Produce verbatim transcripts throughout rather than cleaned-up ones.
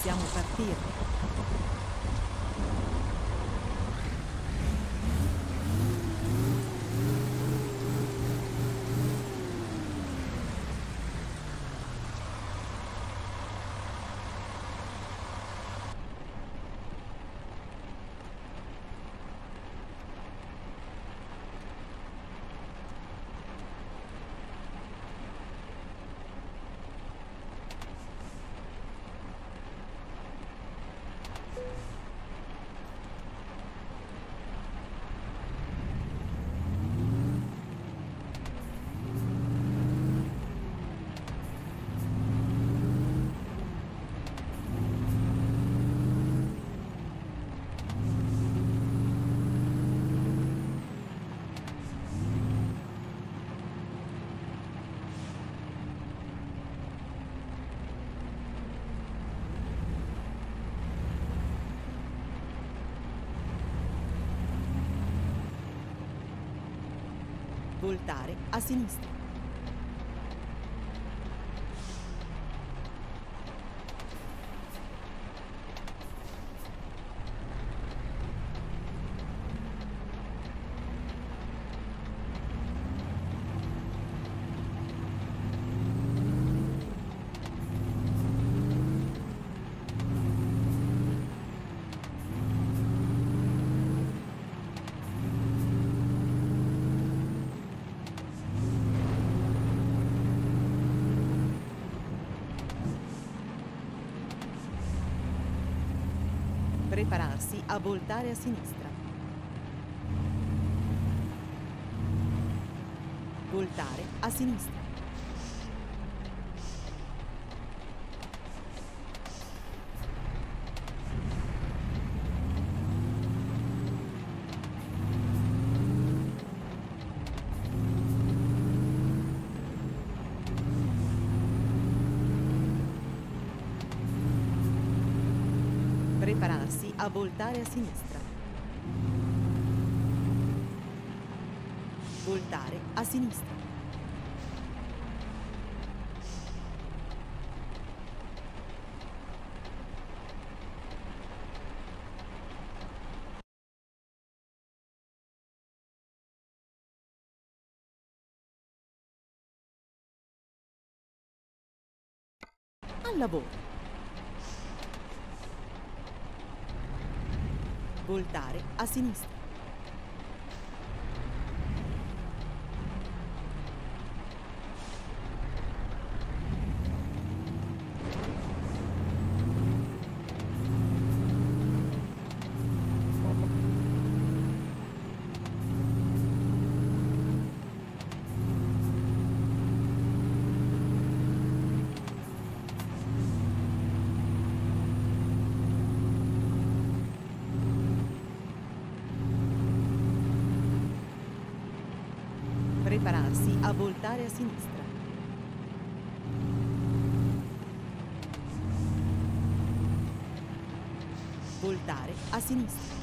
Possiamo partire. Voltare a sinistra. Prepararsi a voltare a sinistra. Voltare a sinistra. Prepararsi a voltare a sinistra. Voltare a sinistra. Al lavoro. Voltare a sinistra. Prepararsi a voltare a sinistra. Voltare a sinistra.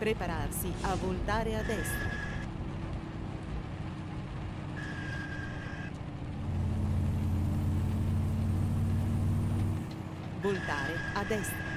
Prepararsi a voltare a destra. Voltare a destra.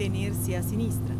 tenersi a sinistra.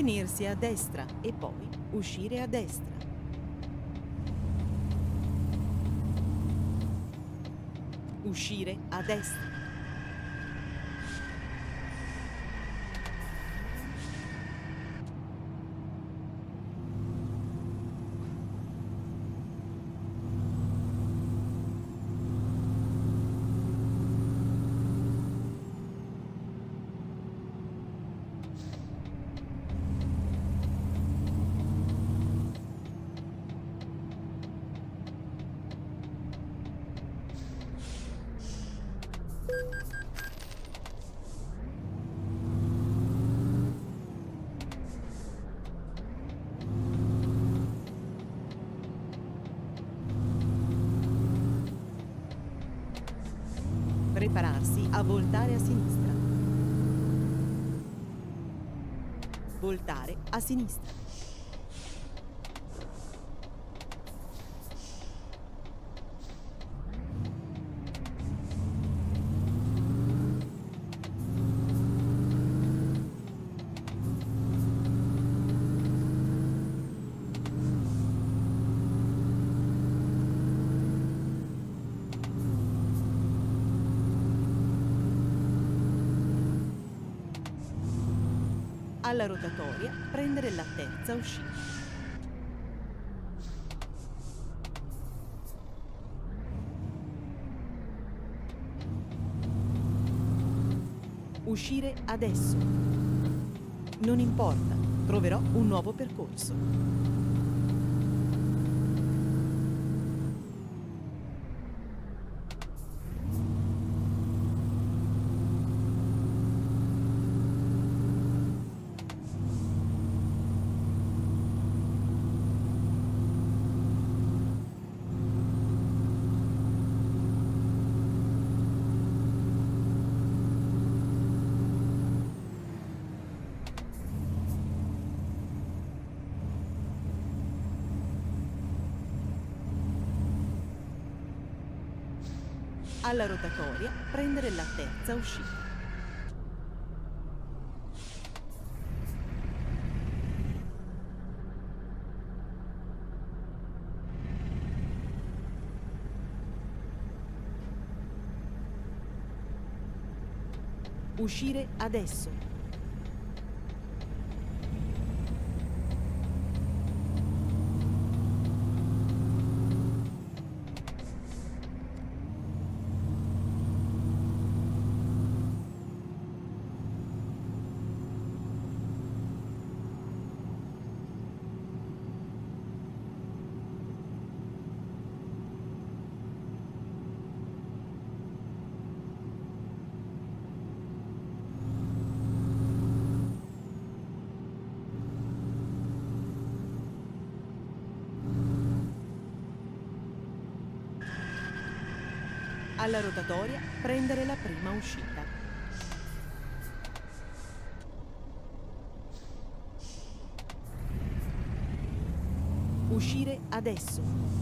Tenersi a destra e poi uscire a destra. Uscire a destra. Prepararsi a voltare a sinistra. Voltare a sinistra. Alla rotatoria prendere la terza uscita. Uscire adesso. Non importa, troverò un nuovo percorso. alla rotatoria prendere la terza uscita. Uscire adesso. Alla rotatoria prendere la prima uscita. Uscire adesso.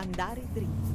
andare dritti.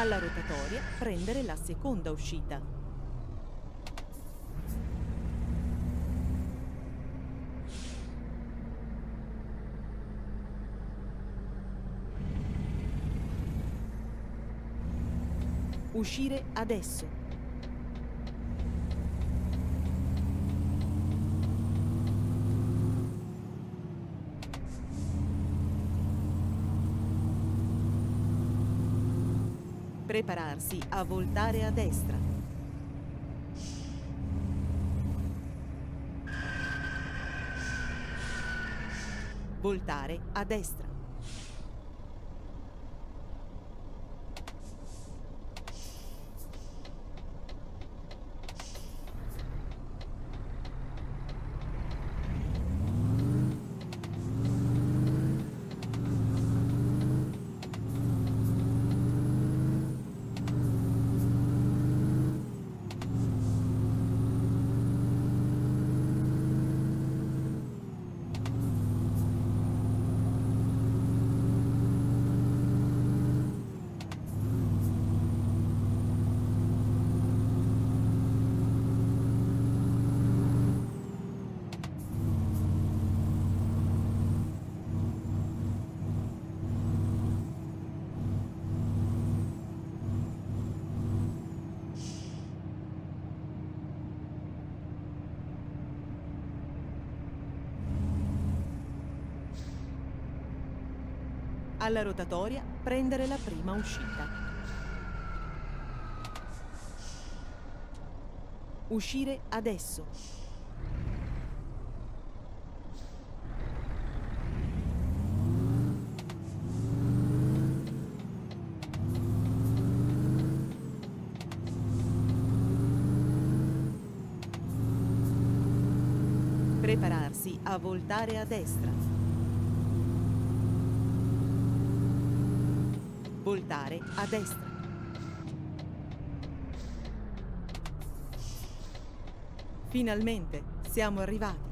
Alla rotatoria prendere la seconda uscita. Uscire adesso. Prepararsi a voltare a destra. Voltare a destra. alla rotatoria prendere la prima uscita. Uscire adesso. Prepararsi a voltare a destra. Voltare a destra. Finalmente siamo arrivati.